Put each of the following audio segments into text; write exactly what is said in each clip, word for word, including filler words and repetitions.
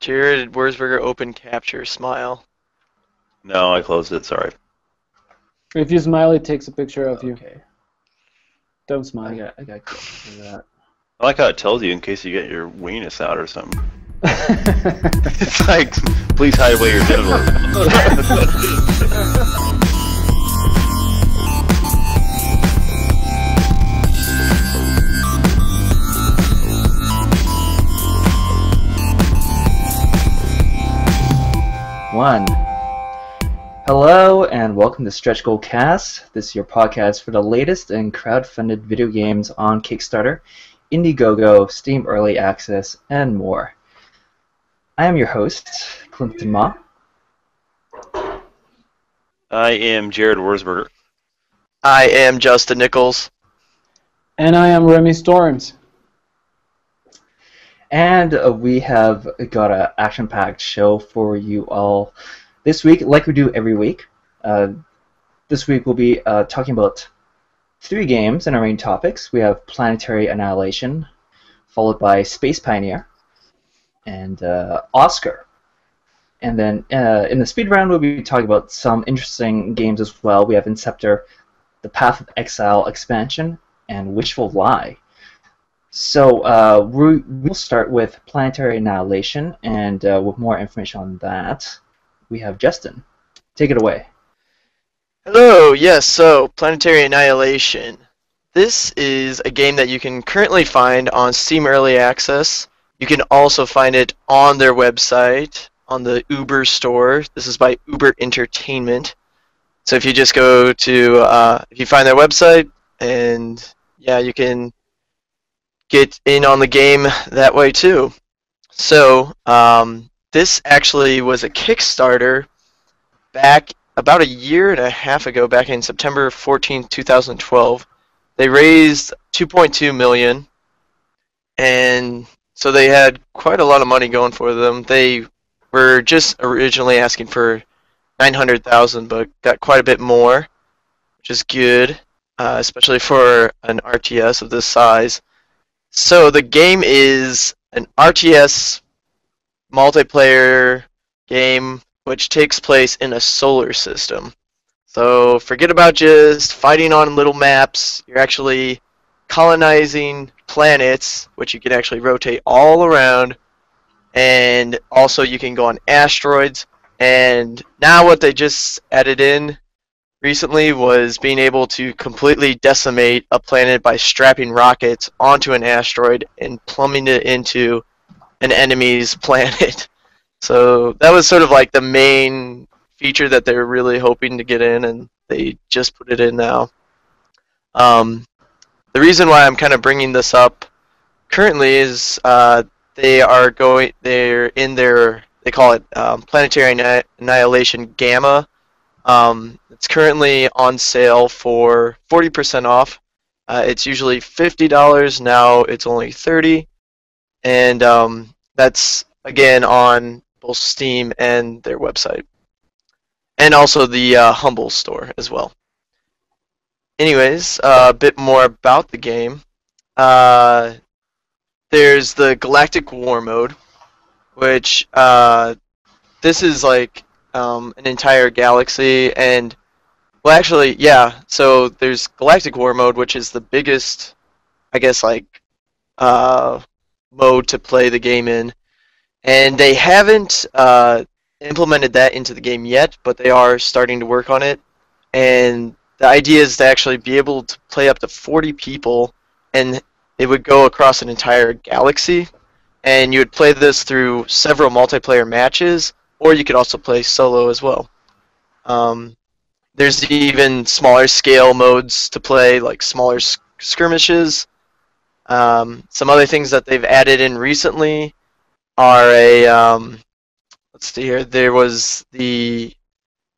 Jared Wuerzburger, open capture, smile. No, I closed it, sorry. If you smile, it takes a picture of you. Okay. Don't smile. I got, I got close to that. I like how it tells you in case you get your weenus out or something. It's like, please hide away your diddle. One. Hello and welcome to Stretch Goal Cast. This is your podcast for the latest in crowdfunded video games on Kickstarter, Indiegogo, Steam Early Access, and more. I am your host, Clinton Ma. I am Jared Wuerzburger. I am Justin Nichols. And I am Remy Storms. And uh, we have got an action-packed show for you all this week, like we do every week. Uh, this week we'll be uh, talking about three games in our main topics. We have Planetary Annihilation, followed by Space Pioneer, and uh, Oscar. And then uh, in the speed round, we'll be talking about some interesting games as well. We have Inceptor, the Path of Exile expansion, and Witchful Lie. So uh, we'll start with Planetary Annihilation, and uh, with more information on that, we have Justin. Take it away. Hello, yes, so Planetary Annihilation. This is a game that you can currently find on Steam Early Access. You can also find it on their website, on the Uber store. This is by Uber Entertainment. So if you just go to, uh, if you find their website, and yeah, you can get in on the game that way too. So um, this actually was a Kickstarter back about a year and a half ago, back in September fourteenth two thousand twelve. They raised two point two million dollars, and so they had quite a lot of money going for them. They were just originally asking for nine hundred thousand dollars, but got quite a bit more, which is good, uh, especially for an R T S of this size. So the game is an R T S multiplayer game which takes place in a solar system. So forget about just fighting on little maps. You're actually colonizing planets, which you can actually rotate all around, and also you can go on asteroids. And now what they just added in recently was being able to completely decimate a planet by strapping rockets onto an asteroid and plumbing it into an enemy's planet. So that was sort of like the main feature that they were really hoping to get in, and they just put it in now. Um, the reason why I'm kind of bringing this up currently is uh, they are going, they're in their, they call it um, Planetary Annihilation Gamma. Um, it's currently on sale for forty percent off. Uh, it's usually fifty dollars, now it's only thirty dollars, and um, that's again on both Steam and their website, and also the uh, Humble Store as well. Anyways, uh, a bit more about the game. Uh, there's the Galactic War mode, which uh, this is like Um, an entire galaxy, and well actually yeah so there's Galactic War mode, which is the biggest, I guess, like uh, mode to play the game in, and they haven't uh, implemented that into the game yet, but they are starting to work on it. And the idea is to actually be able to play up to forty people, and it would go across an entire galaxy, and you would play this through several multiplayer matches, or you could also play solo as well. Um, there's even smaller scale modes to play, like smaller sk skirmishes. Um, some other things that they've added in recently are a, um, let's see here, there was the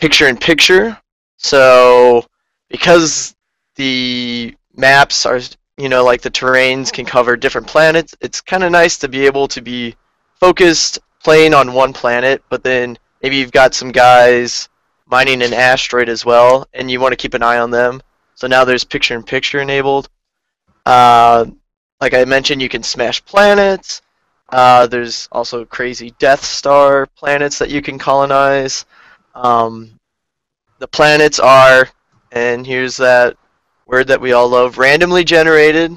picture-in-picture. So because the maps are, you know, like the terrains can cover different planets, it's kind of nice to be able to be focused playing on one planet, but then maybe you've got some guys mining an asteroid as well, and you want to keep an eye on them. So now there's picture-in-picture enabled. Uh, like I mentioned, you can smash planets. Uh, there's also crazy Death Star planets that you can colonize. Um, the planets are, and here's that word that we all love, randomly generated.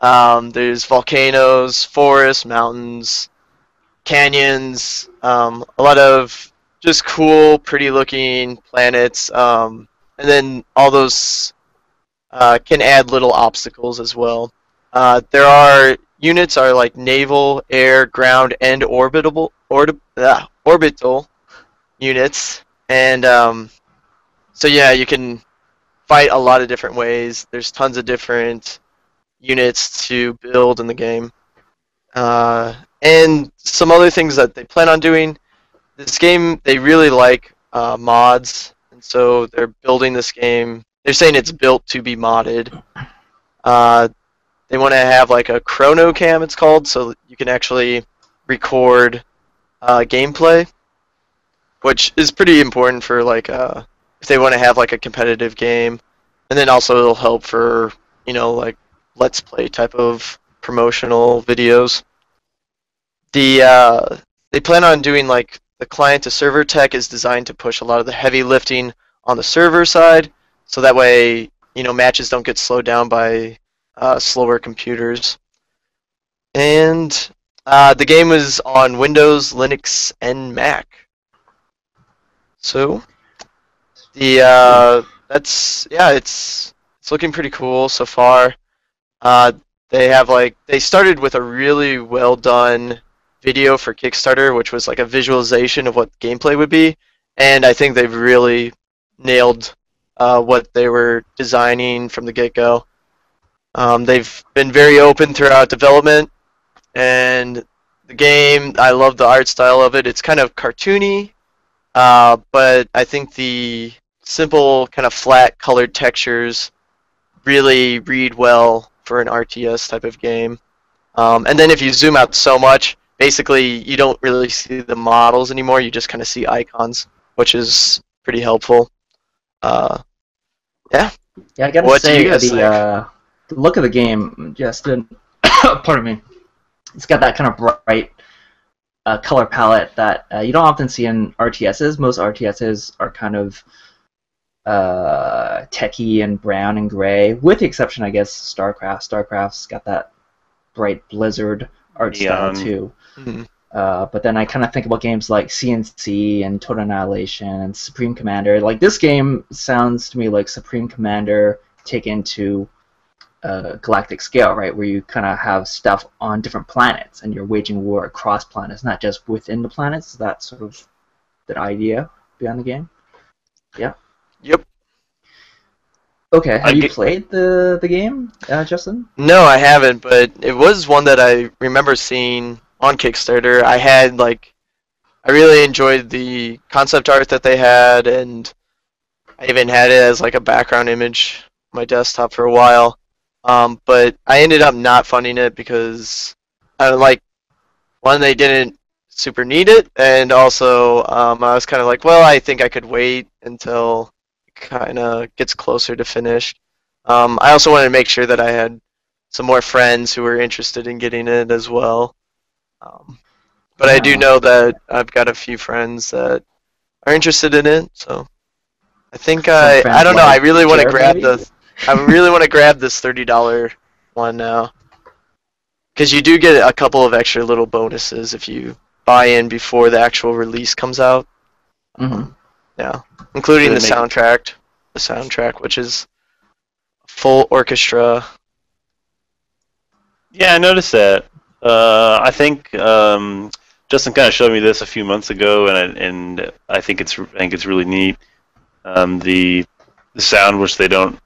Um, there's volcanoes, forests, mountains, canyons, um, a lot of just cool, pretty looking planets. Um, and then all those uh, can add little obstacles as well. Uh, there are units are like naval, air, ground, and orbitable, or, uh, orbital units. And um, so yeah, you can fight a lot of different ways. There's tons of different units to build in the game. Uh, and some other things that they plan on doing. This game, they really like uh, mods, and so they're building this game. They're saying it's built to be modded. Uh, they want to have like a chronocam, it's called, so you can actually record uh, gameplay, which is pretty important for like uh, if they want to have like a competitive game, and then also it'll help for, you know, like Let's Play type of promotional videos. The uh, they plan on doing like the client to server tech is designed to push a lot of the heavy lifting on the server side, so that way, you know, matches don't get slowed down by uh, slower computers. And uh, the game was on Windows, Linux, and Mac. So the uh, that's yeah, it's it's looking pretty cool so far. Uh, they have like they started with a really well done video for Kickstarter, which was like a visualization of what gameplay would be, and I think they've really nailed uh, what they were designing from the get-go. Um, they've been very open throughout development, and the game, I love the art style of it. It's kind of cartoony, uh, but I think the simple kind of flat colored textures really read well for an R T S type of game. Um, and then if you zoom out so much, basically you don't really see the models anymore, you just kind of see icons, which is pretty helpful. Uh, yeah. Yeah, I gotta what say, the, uh, the look of the game, Justin, pardon me, it's got that kind of bright uh, color palette that uh, you don't often see in R T Ses. Most R T Ses are kind of Uh, techie and brown and gray, with the exception, I guess, StarCraft. StarCraft's got that bright Blizzard art yeah. style too. Mm-hmm. uh, but then I kind of think about games like C N C and Total Annihilation and Supreme Commander. Like, this game sounds to me like Supreme Commander taken to a galactic scale, right? Where you kind of have stuff on different planets and you're waging war across planets, not just within the planets. That's sort of that idea behind the game. Yeah. Yep. Okay, have you played the, the game, uh, Justin? No, I haven't, but it was one that I remember seeing on Kickstarter. I had, like, I really enjoyed the concept art that they had, and I even had it as, like, a background image on my desktop for a while. Um, but I ended up not funding it because, I like, one, they didn't super need it, and also um, I was kind of like, well, I think I could wait until kind of gets closer to finished. Um, I also wanted to make sure that I had some more friends who were interested in getting it as well. Um, but yeah. I do know that I've got a few friends that are interested in it, so I think I I don't know. I really want to grab the I really want to grab this thirty dollar one now, because you do get a couple of extra little bonuses if you buy in before the actual release comes out. Mm-hmm. Yeah, including the soundtrack, the soundtrack, which is full orchestra. Yeah, I noticed that. Uh, I think um, Justin kind of showed me this a few months ago, and I, and I think it's I think it's really neat. Um, the the sound, which they don't,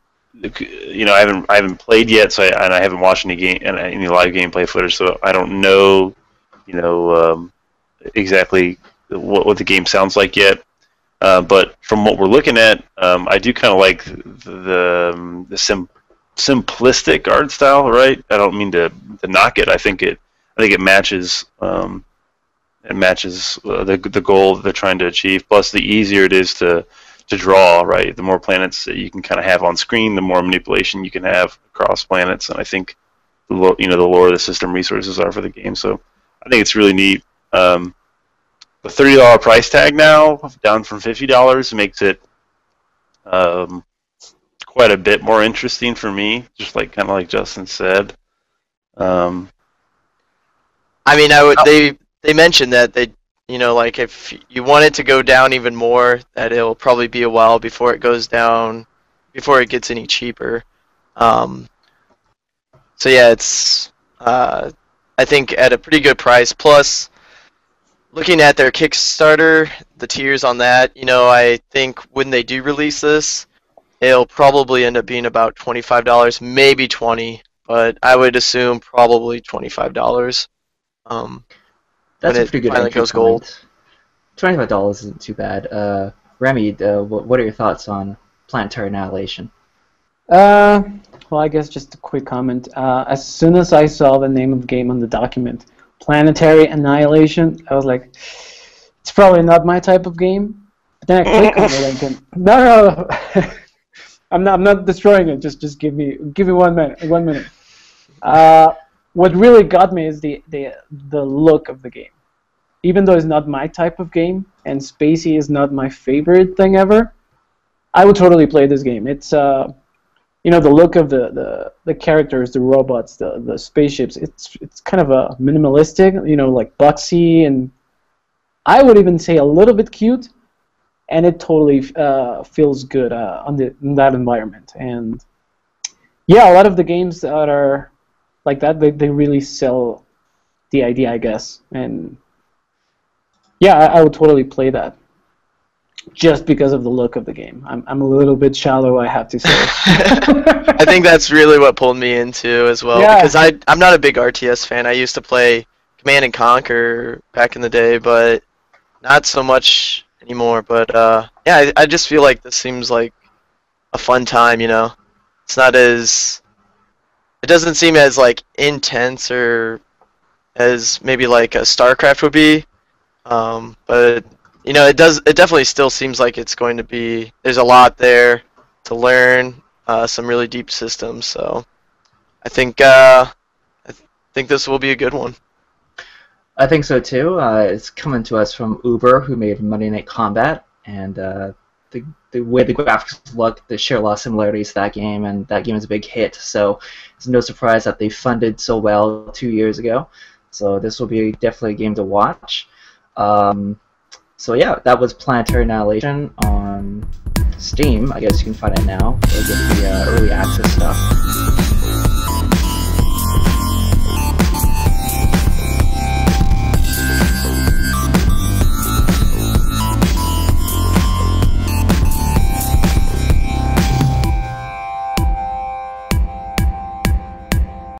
you know, I haven't I haven't played yet, so I, and I haven't watched any game and any live gameplay footage, so I don't know, you know, um, exactly what what the game sounds like yet. Uh, but from what we're looking at, um, I do kind of like the, the, the sim simplistic art style, right? I don't mean to, to knock it. I think it, I think it matches, um, it matches uh, the the goal that they're trying to achieve. Plus, the easier it is to to draw, right? The more planets that you can kind of have on screen, the more manipulation you can have across planets. And I think, the, you know, the lower the system resources are for the game. So I think it's really neat. Um, the thirty dollar price tag now, down from fifty dollars, makes it um, quite a bit more interesting for me, just like kind of like Justin said. Um, I mean, I would, they they mentioned that they, you know, like if you want it to go down even more, that it'll probably be a while before it goes down, before it gets any cheaper. Um, so yeah, it's uh, I think at a pretty good price. Plus, looking at their Kickstarter, the tiers on that, you know, I think when they do release this, it'll probably end up being about twenty-five dollars, maybe twenty, but I would assume probably twenty-five dollars. Um, That's a pretty good entry goes gold. twenty-five dollars isn't too bad. Uh, Remy, uh, what are your thoughts on Planetary Annihilation? Uh, well, I guess just a quick comment. Uh, as soon as I saw the name of the game on the document, Planetary Annihilation, I was like, it's probably not my type of game. But then I clicked on the link and no, no, no. I'm not, I'm not destroying it. Just, just give me, give me one minute. One minute. Uh, what really got me is the, the, the look of the game. Even though it's not my type of game, and spacey is not my favorite thing ever, I would totally play this game. It's, uh, you know, the look of the, the, the characters, the robots, the, the spaceships. It's, it's kind of a minimalistic, you know, like boxy, and I would even say a little bit cute. And it totally uh, feels good uh, on the, in that environment. And yeah, a lot of the games that are like that, they, they really sell the idea, I guess. And yeah, I, I would totally play that just because of the look of the game. I'm, I'm a little bit shallow, I have to say. I think that's really what pulled me into as well. Yeah. Because I, I'm not a big R T S fan. I used to play Command and Conquer back in the day, but not so much anymore, but uh, yeah, I, I just feel like this seems like a fun time, you know. It's not as, it doesn't seem as like intense or as maybe like a StarCraft would be, um, but you know, it does. It definitely still seems like it's going to be. There's a lot there to learn, uh, some really deep systems. So I think uh, I th think this will be a good one. I think so too. Uh, it's coming to us from Uber, who made Monday Night Combat, and uh, the, the way the graphics look, they share a lot of similarities to that game, and that game is a big hit, so it's no surprise that they funded so well two years ago. So this will be definitely a game to watch. Um, so yeah, that was Planetary Annihilation on Steam. I guess you can find it now. It'll get the uh, early access stuff.